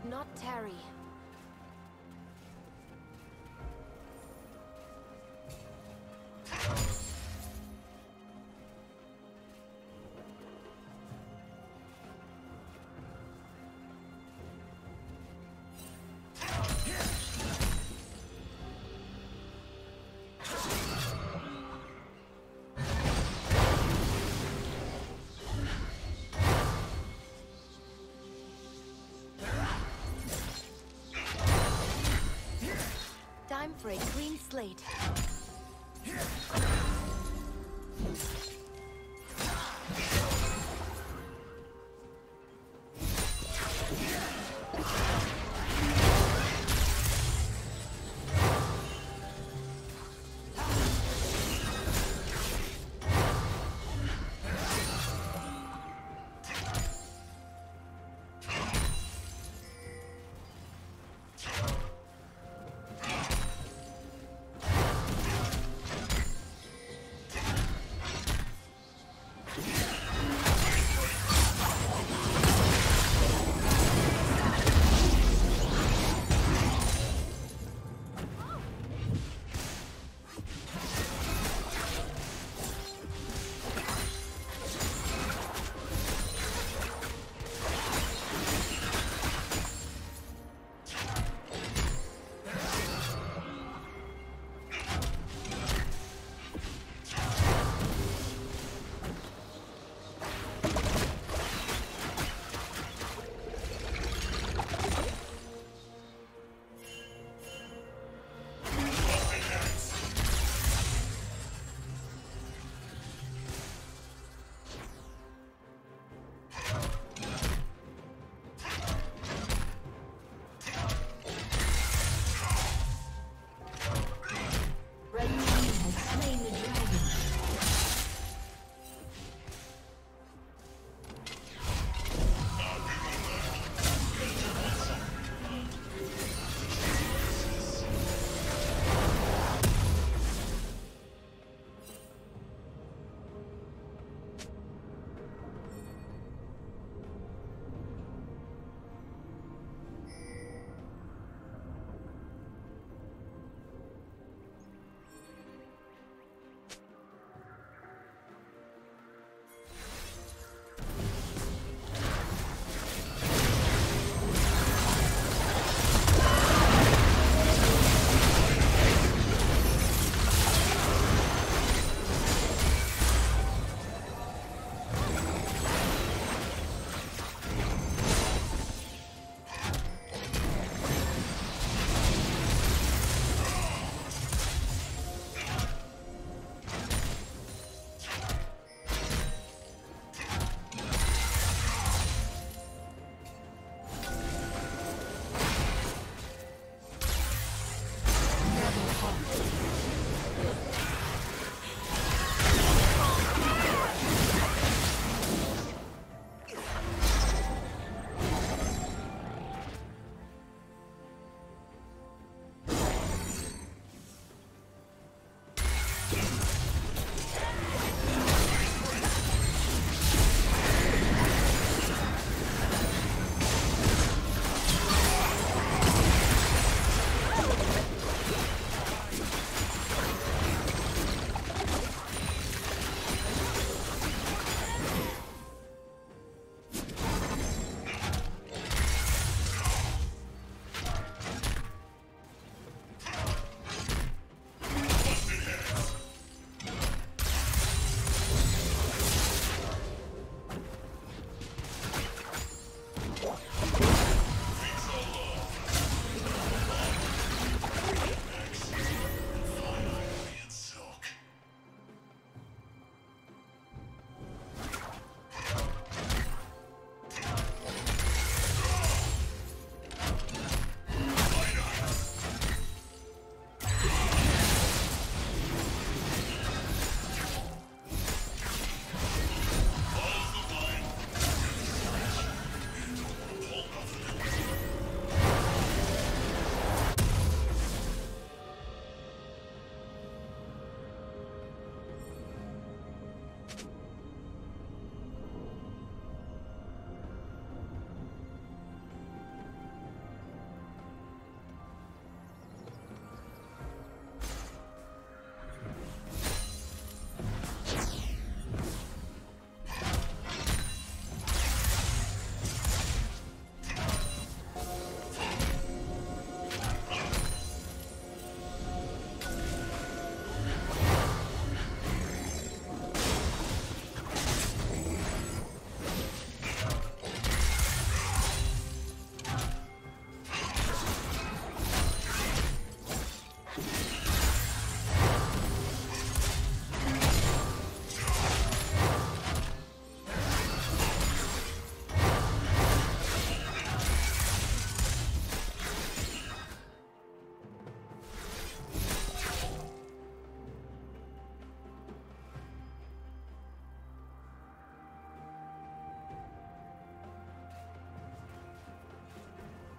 should not tarry. Time for a clean slate.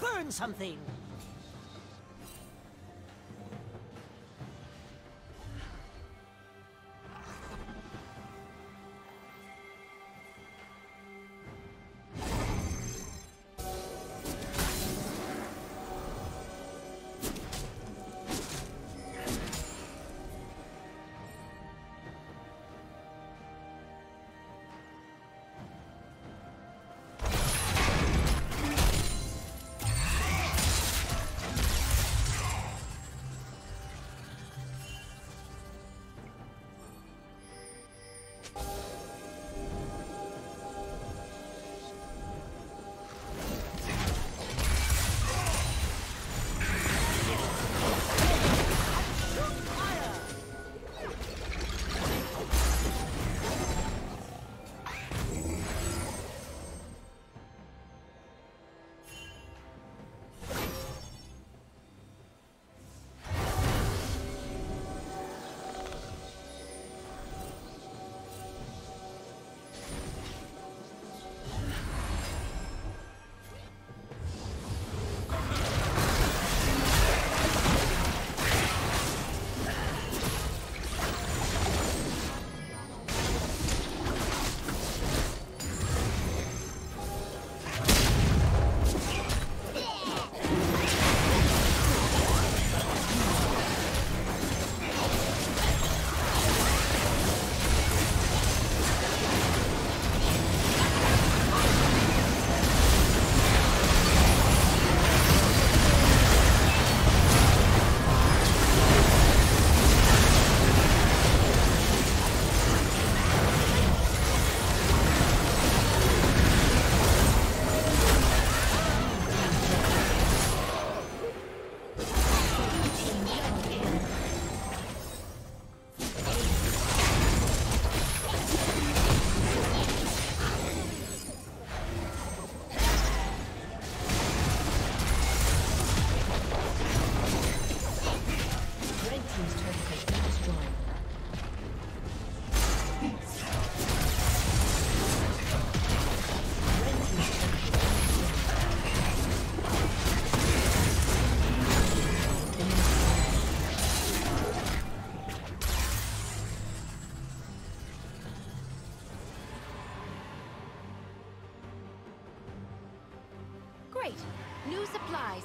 Burn something! New supplies.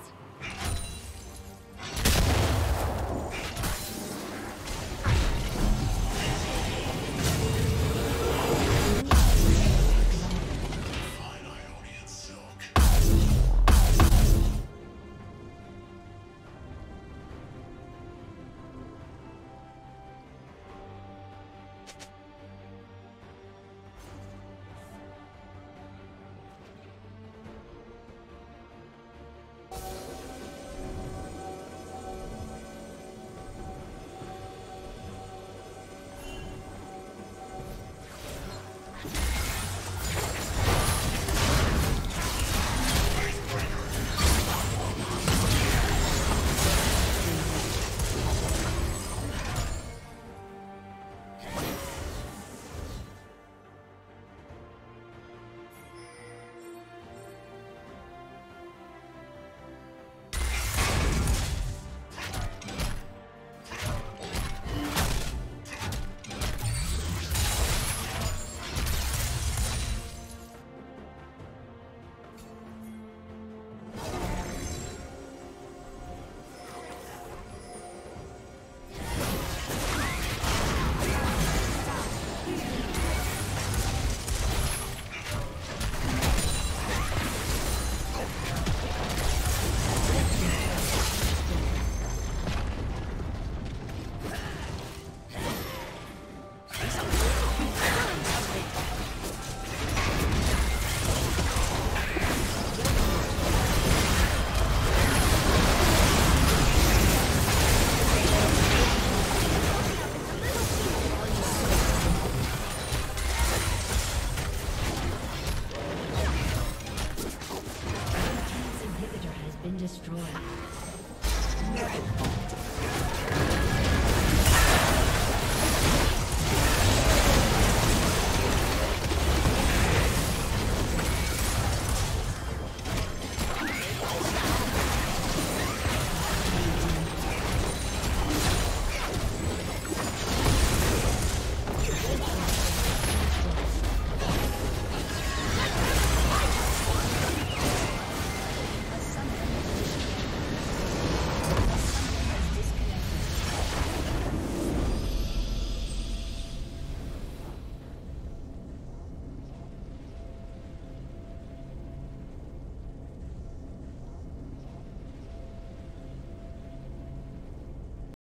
destroyed.